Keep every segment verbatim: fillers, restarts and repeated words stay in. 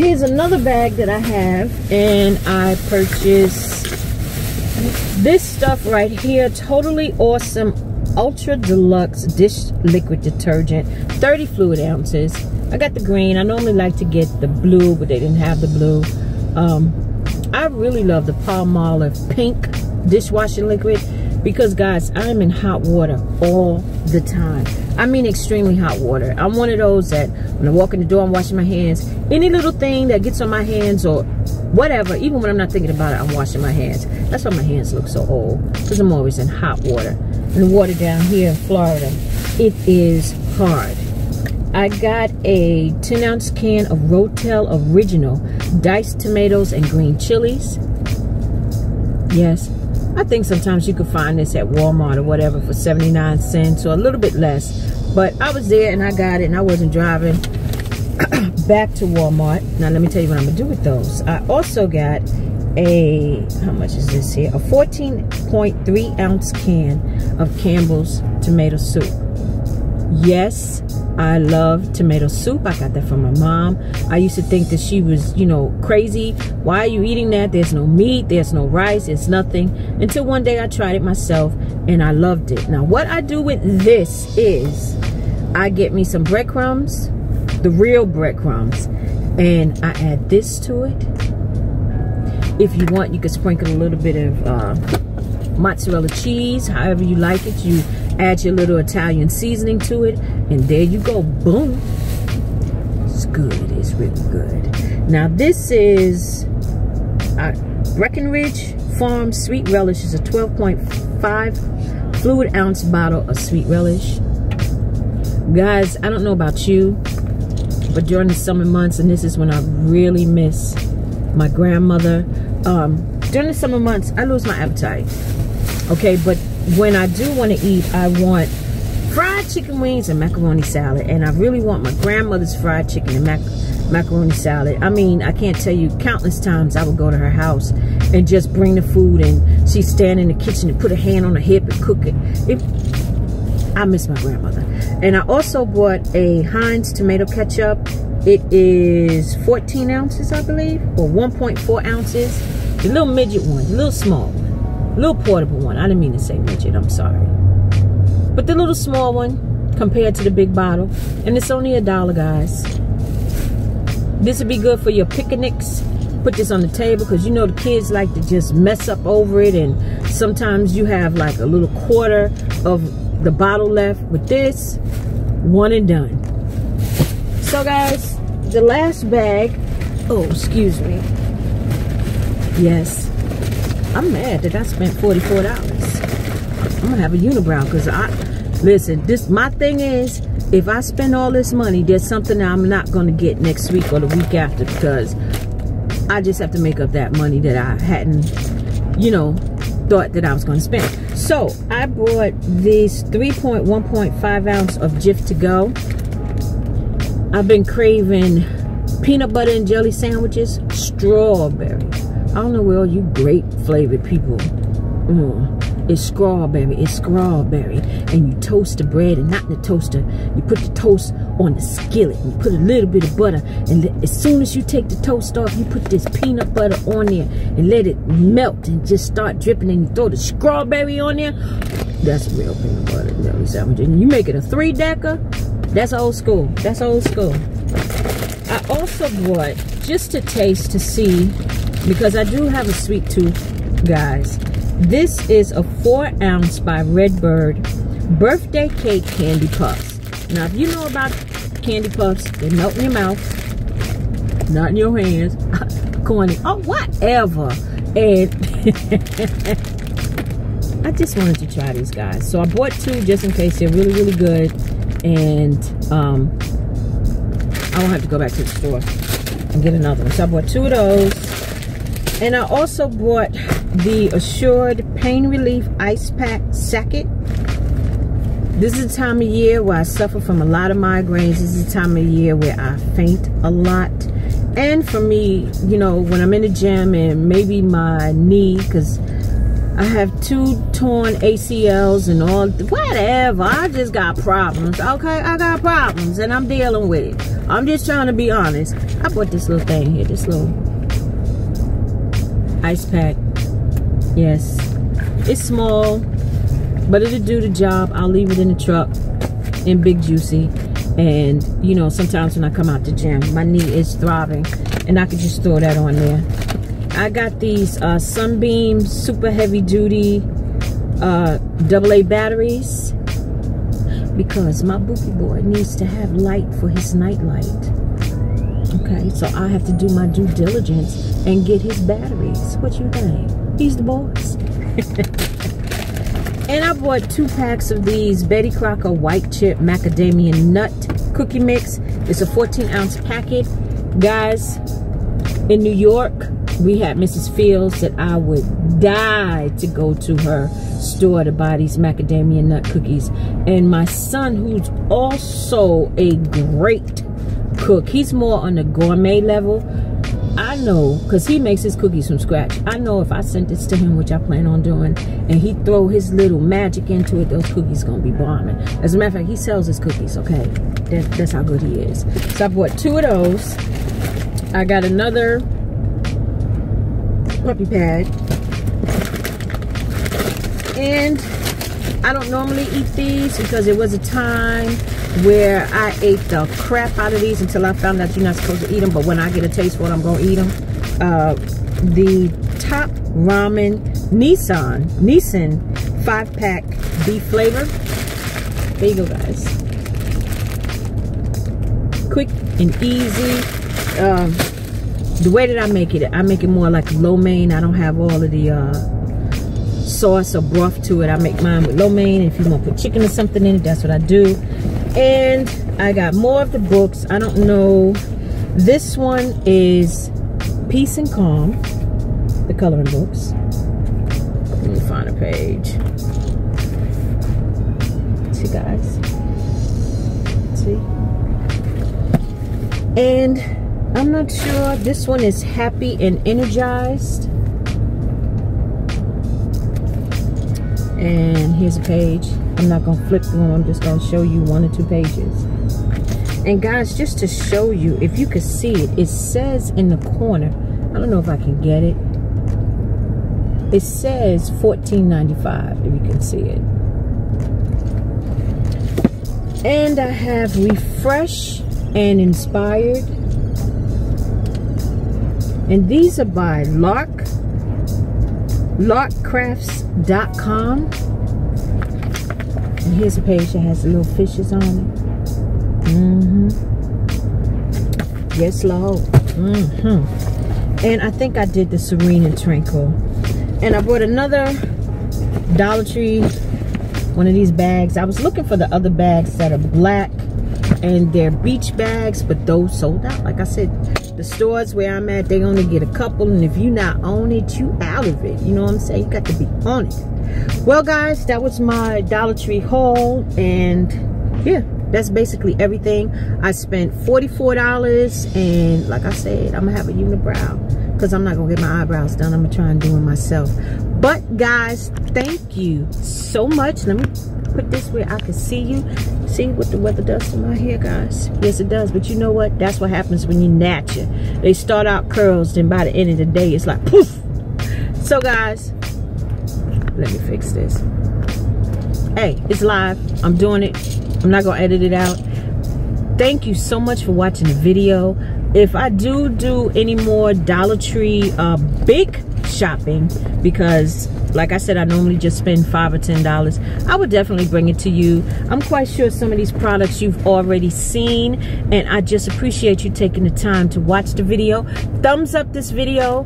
Here's another bag that I have, and I purchased this stuff right here, Totally Awesome Ultra Deluxe Dish Liquid Detergent, thirty fluid ounces. I got the green. I normally like to get the blue, but they didn't have the blue. Um, I really love the Palmolive pink dishwashing liquid because, guys, I'm in hot water all the time. I mean extremely hot water. I'm one of those that when I walk in the door, I'm washing my hands. Any little thing that gets on my hands or whatever, even when I'm not thinking about it, I'm washing my hands. That's why my hands look so old, because I'm always in hot water. And the water down here in Florida, it is hard. I got a ten ounce can of Rotel Original diced tomatoes and green chilies. Yes, I think sometimes you can find this at Walmart or whatever for seventy-nine cents or a little bit less. But I was there and I got it, and I wasn't driving back to Walmart. Now let me tell you what I'm gonna do with those. I also got a, how much is this here? A fourteen point three ounce can of Campbell's tomato soup. Yes, I love tomato soup. I got that from my mom. I used to think that she was, you know, crazy. Why are you eating that? There's no meat, there's no rice, there's nothing. Until one day I tried it myself and I loved it. Now what I do with this is I get me some breadcrumbs, the real breadcrumbs, and I add this to it. If you want, you can sprinkle a little bit of uh, mozzarella cheese, however you like it. You add your little Italian seasoning to it, and there you go, boom. It's good, it's really good. Now this is uh, Breckenridge Farm Sweet Relish. Is a twelve point five fluid ounce bottle of sweet relish. Guys, I don't know about you, but during the summer months, and this is when I really miss my grandmother, um, during the summer months, I lose my appetite, okay? But when I do want to eat, I want fried chicken wings and macaroni salad, and I really want my grandmother's fried chicken and mac macaroni salad. I mean, I can't tell you countless times I would go to her house and just bring the food, and she'd stand in the kitchen and put a hand on her hip and cook it. it I miss my grandmother. And I also bought a Heinz tomato ketchup. It is fourteen ounces, I believe, or one point four ounces. The little midget one, the little small one. Little portable one. I didn't mean to say midget, I'm sorry. But the little small one compared to the big bottle. And it's only a dollar, guys. This would be good for your picnics. Put this on the table, because you know the kids like to just mess up over it, and sometimes you have like a little quarter of the bottle left. With this, one and done. So guys, the last bag, oh excuse me, yes, I'm mad that I spent forty-four dollars. I'm gonna have a unibrow, because I, listen, this, my thing is, if I spend all this money, there's something that I'm not gonna get next week or the week after, because I just have to make up that money that I hadn't, you know, thought that I was gonna spend. So I bought these three point one point five ounce of Jif to go. I've been craving peanut butter and jelly sandwiches, strawberry. I don't know where all you grape flavored people, mm, it's strawberry, it's strawberry. And you toast the bread, and not in the toaster, you put the toast on the skillet, and you put a little bit of butter, and as soon as you take the toast off, you put this peanut butter on there, and let it melt, and just start dripping, and you throw the strawberry on there. That's real peanut butter and jelly sandwich. And you make it a three decker, that's old school, that's old school. I also bought, just to taste, to see, because I do have a sweet tooth, guys. This is a four ounce by Red Bird birthday cake candy puffs. Now, if you know about candy puffs, they melt in your mouth, not in your hands. Corny. Oh, whatever. And I just wanted to try these, guys. So I bought two just in case. They're really, really good. And um, I won't have to go back to the store and get another one. So I bought two of those. And I also bought the Assured Pain Relief Ice Pack Sacket. This is the time of year where I suffer from a lot of migraines. This is the time of year where I faint a lot. And for me, you know, when I'm in the gym and maybe my knee, because I have two torn A C Ls and all, whatever. I just got problems, okay? I got problems and I'm dealing with it. I'm just trying to be honest. I bought this little thing here, this little ice pack. Yes, it's small, but it'll do the job. I'll leave it in the truck in Big Juicy. And you know, sometimes when I come out the gym, my knee is throbbing and I could just throw that on there. I got these uh, Sunbeam super heavy duty uh, double A batteries because my bookie boy needs to have light for his nightlight. Okay, so I have to do my due diligence and get his batteries. What you think? He's the boss. And I bought two packs of these Betty Crocker White Chip Macadamia Nut Cookie Mix. It's a fourteen ounce packet. Guys, in New York, we had Mrs Fields that I would die to go to her store to buy these macadamia nut cookies. And my son, who's also a great cook, he's more on the gourmet level. I know, because he makes his cookies from scratch. I know if I sent this to him, which I plan on doing, and he throw his little magic into it, those cookies gonna be bombing. As a matter of fact, he sells his cookies, okay? That, that's how good he is. So I bought two of those. I got another puppy pad. And I don't normally eat these because it was a time where I ate the crap out of these until I found out you're not supposed to eat them, but when I get a taste for it, I'm gonna eat them. Uh, the Top Ramen Nissan, Nissan five pack beef flavor. There you go, guys. Quick and easy. Um, the way that I make it, I make it more like lo mein. I don't have all of the uh, sauce or broth to it. I make mine with lo mein. If you want to put chicken or something in it, that's what I do. And I got more of the books. I don't know. This one is Peace and Calm, the coloring books. Let me find a page. See, guys. See? And I'm not sure. This one is Happy and Energized. And here's a page. I'm not gonna flip through them, I'm just gonna show you one or two pages. And guys, just to show you, if you could see it, it says in the corner, I don't know if I can get it. It says fourteen ninety-five, if you can see it. And I have Refresh and Inspired. And these are by Lark, lark crafts dot com. And here's a page that has the little fishes on it. Mm-hmm. Yes, Lord. Mm-hmm. And I think I did the Serene and Tranquil. And I bought another Dollar Tree, one of these bags. I was looking for the other bags that are black and they're beach bags, but those sold out. Like I said, the stores where I'm at, they only get a couple, and if you not own it, you out of it. You know what I'm saying? You got to be on it. Well, guys, that was my Dollar Tree haul, and yeah, that's basically everything. I spent forty-four dollars, and like I said, I'm gonna have a unibrow because I'm not gonna get my eyebrows done. I'm gonna try and do it myself. But guys, thank you so much. Let me put this where I can see you. See what the weather does to my hair, guys? Yes, it does. But you know what? That's what happens when you nat you. They start out curls, then by the end of the day, it's like poof. So guys, let me fix this. Hey, it's live. I'm doing it. I'm not gonna edit it out. Thank you so much for watching the video. If I do do any more Dollar Tree uh, big shopping, because like I said, I normally just spend five or ten dollars, I would definitely bring it to you. I'm quite sure some of these products you've already seen, and I just appreciate you taking the time to watch the video. Thumbs up this video,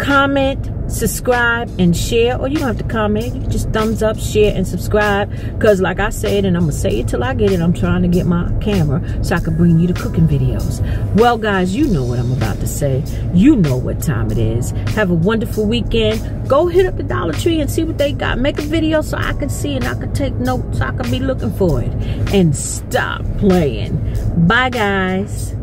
comment, subscribe, and share. Or you don't have to comment, you just thumbs up, share, and subscribe, because like I said, and I'm gonna say it till I get it, I'm trying to get my camera so I can bring you the cooking videos. Well guys, you know what I'm about to say, you know what time it is. Have a wonderful weekend. Go hit up the Dollar Tree and see what they got. Make a video so I can see and I can take notes, so I can be looking for it. And stop playing. Bye guys.